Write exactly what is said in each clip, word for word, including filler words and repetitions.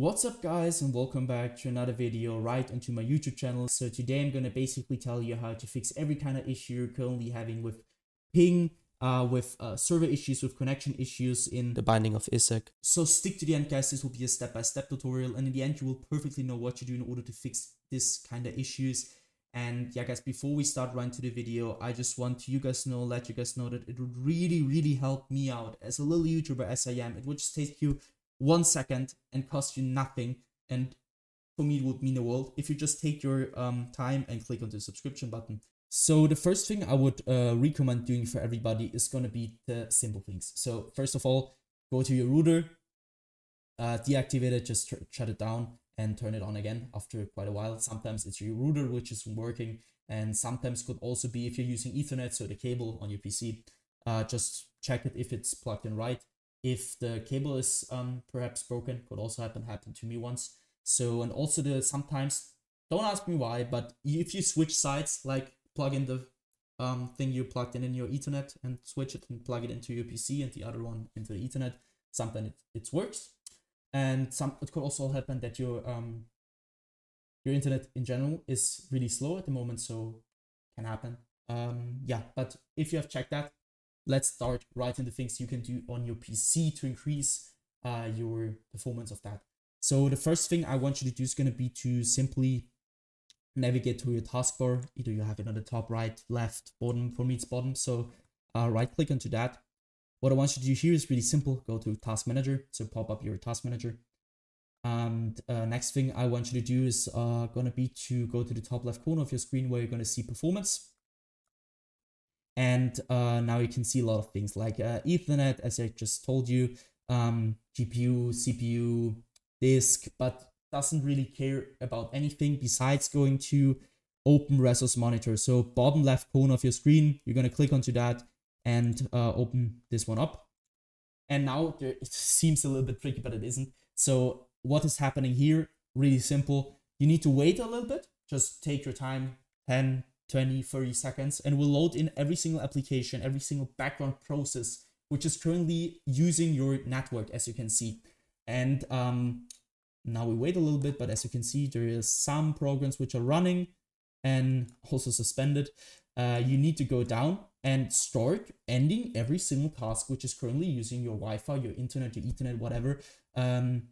What's up guys, and welcome back to another video right onto my YouTube channel. So today I'm gonna basically tell you how to fix every kind of issue you're currently having with ping, uh, with uh, server issues, with connection issues in The Binding of Isaac. So stick to the end guys, this will be a step-by-step tutorial, and in the end you will perfectly know what to do in order to fix this kind of issues. And yeah guys, before we start right into the video, I just want to you guys know, let you guys know that it would really, really help me out as a little YouTuber as I am. It would just take you one second and cost you nothing, and for me it would mean the world if you just take your um time and click on the subscription button. So the first thing I would uh, recommend doing for everybody is going to be the simple things. So first of all, go to your router, uh, deactivate it, just shut it down and turn it on again after quite a while. Sometimes it's your router which isn't working, and sometimes could also be if you're using Ethernet, so the cable on your P C. Uh, just check it if it's plugged in right. If the cable is um, perhaps broken, could also happen, happened to me once. So, and also the sometimes, don't ask me why, but if you switch sites, like plug in the um, thing you plugged in in your Ethernet and switch it and plug it into your P C and the other one into the Ethernet, sometimes it, it works. And some, it could also happen that your, um, your internet in general is really slow at the moment, so can happen. Um, yeah, but if you have checked that, let's start writing the things you can do on your P C to increase uh, your performance of that. So the first thing I want you to do is going to be to simply navigate to your taskbar. Either you have it on the top, right, left, bottom. For me, it's bottom. So uh, right click onto that. What I want you to do here is really simple. Go to Task Manager. So pop up your Task Manager. And uh, next thing I want you to do is uh, going to be to go to the top left corner of your screen where you're going to see Performance. And uh, now you can see a lot of things like uh, Ethernet, as I just told you, um, G P U, C P U, disk, but doesn't really care about anything besides going to Open Resource Monitor. So bottom left corner of your screen, you're going to click onto that and uh, open this one up. And now there, it seems a little bit tricky, but it isn't. So what is happening here? Really simple. You need to wait a little bit. Just take your time, ten, twenty, thirty seconds, and will load in every single application, every single background process, which is currently using your network, as you can see. And um, now we wait a little bit, but as you can see, there is some programs which are running and also suspended. Uh, you need to go down and start ending every single task which is currently using your Wi-Fi, your internet, your Ethernet, whatever, um,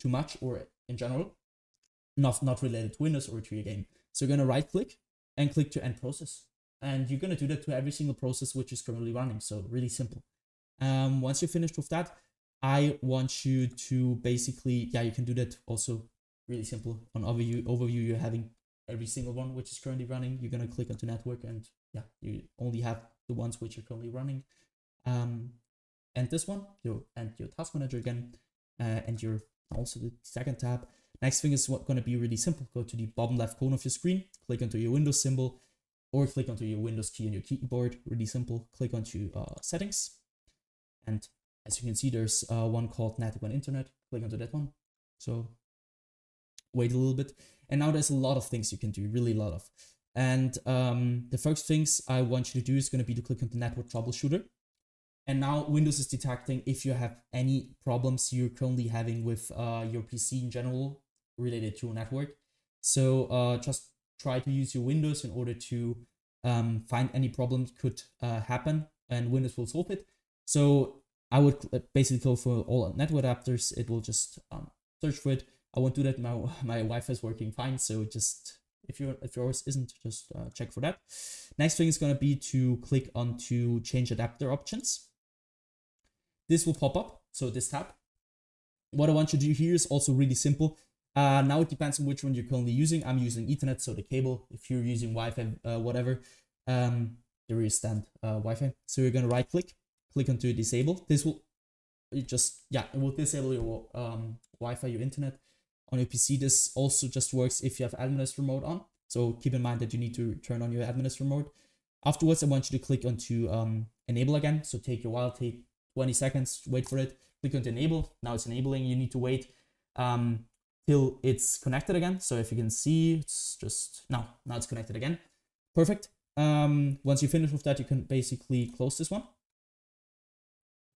too much or in general, not, not related to Windows or to your game. So you're gonna right click and click to end process. And you're gonna do that to every single process which is currently running. So really simple. Um, once you're finished with that, I want you to basically, yeah, you can do that also really simple. On overview, overview you're having every single one which is currently running. You're gonna click onto network and yeah, you only have the ones which are currently running. Um, and this one, you and your task manager again, uh, and your also the second tab. Next thing is going to be really simple. Go to the bottom left corner of your screen, click onto your Windows symbol, or click onto your Windows key on your keyboard. Really simple. Click onto uh, Settings, and as you can see, there's uh, one called Network and Internet. Click onto that one. So wait a little bit, and now there's a lot of things you can do. Really a lot of. And um, the first things I want you to do is going to be to click on the Network Troubleshooter. And now Windows is detecting if you have any problems you're currently having with uh, your P C in general, related to a network. So uh, just try to use your Windows in order to um, find any problems could uh, happen, and Windows will solve it. So I would basically go for all network adapters. It will just um, search for it. I won't do that. My, my Wi-Fi is working fine. So just if, you're, if yours isn't, just uh, check for that. Next thing is going to be to click on to change adapter options. This will pop up. So this tab. What I want you to do here is also really simple. Uh, now it depends on which one you're currently using. I'm using Ethernet, so the cable. If you're using Wi-Fi, uh, whatever, um, there is stand uh, Wi-Fi. So you're gonna right click, click onto disable. This will it just yeah, it will disable your um, Wi-Fi, your internet on your P C. This also just works if you have administrator mode on. So keep in mind that you need to turn on your administrator mode. Afterwards, I want you to click onto um, enable again. So take your while, take twenty seconds, wait for it. Click on to enable. Now it's enabling. You need to wait. Um, till it's connected again. So if you can see, it's just now, now it's connected again. Perfect. Um, once you finish with that, you can basically close this one.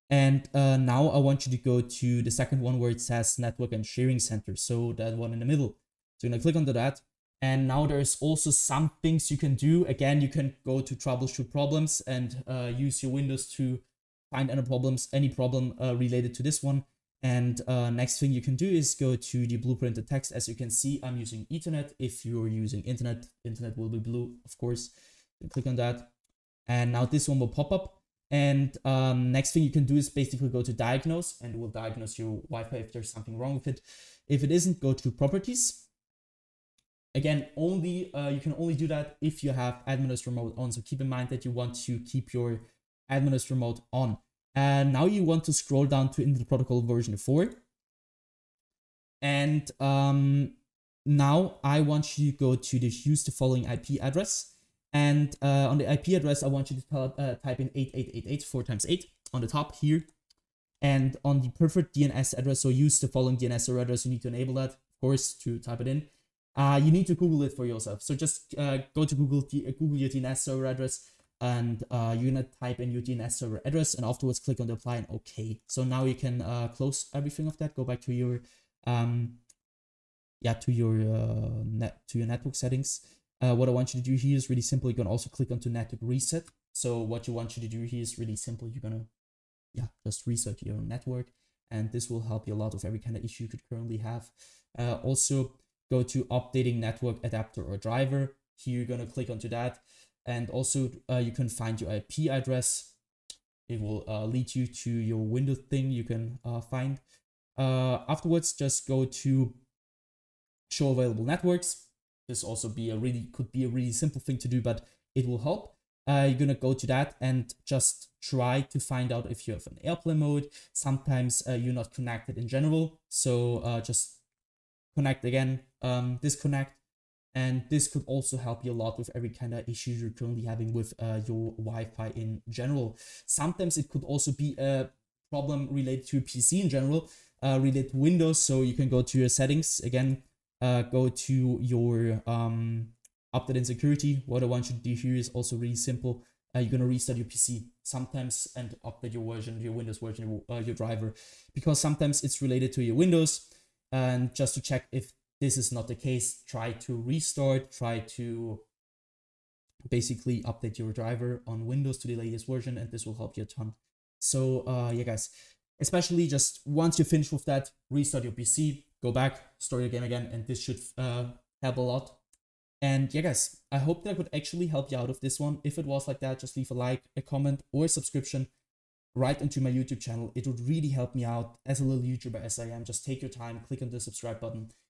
And uh, now I want you to go to the second one where it says network and sharing center. So that one in the middle. So you're gonna click onto that. And now there's also some things you can do. Again, you can go to troubleshoot problems and uh, use your windows to find any problems, any problem uh, related to this one. And uh, next thing you can do is go to the blueprinted text. As you can see, I'm using Ethernet. If you're using internet, internet will be blue, of course. Click on that. And now this one will pop up. And um, next thing you can do is basically go to diagnose, and it will diagnose your Wi-Fi if there's something wrong with it. If it isn't, go to properties. Again, only uh, you can only do that if you have administrator mode on. So keep in mind that you want to keep your administrator mode on. And now you want to scroll down to Internet Protocol version four. And um, now I want you to go to the use the following I P address. And uh, on the I P address, I want you to tell, uh, type in eight eight eight eight, four times eight on the top here. And on the preferred D N S address, so use the following D N S or address. You need to enable that, of course, to type it in. Uh, you need to Google it for yourself. So just uh, go to Google, Google your D N S server address, and uh, you're gonna type in your D N S server address, and afterwards click on the apply and okay. So now you can uh, close everything of that. Go back to your, um, yeah, to your uh, net to your network settings. Uh, what I want you to do here is really simple. You can also click onto network reset. So what you want you to do here is really simple. You're gonna, yeah, just reset your network, and this will help you a lot with every kind of issue you could currently have. Uh, also. Go to updating network adapter or driver. Here you're gonna click onto that, and also uh, you can find your I P address. It will uh, lead you to your window thing. You can uh, find. Uh, afterwards, just go to show available networks. This also be a really could be a really simple thing to do, but it will help. Uh, you're gonna go to that and just try to find out if you have an airplane mode. Sometimes uh, you're not connected in general, so uh, just. Connect again, um, disconnect, and this could also help you a lot with every kind of issue you're currently having with uh, your Wi-Fi in general. Sometimes it could also be a problem related to P C in general, uh, related to Windows. So you can go to your settings again, uh, go to your um, update and security. What I want you to do here is also really simple. Uh, you're gonna restart your P C sometimes and update your version, your Windows version, uh, your driver, because sometimes it's related to your Windows. And just to check if this is not the case, try to restart, try to basically update your driver on Windows to the latest version, and this will help you a ton. So uh, yeah, guys, especially just once you finish with that, restart your P C, go back, start your game again, and this should uh, help a lot. And yeah, guys, I hope that I could actually help you out of this one. If it was like that, just leave a like, a comment, or a subscription. Right into my YouTube channel. It would really help me out as a little YouTuber as I am. Just take your time, click on the subscribe button,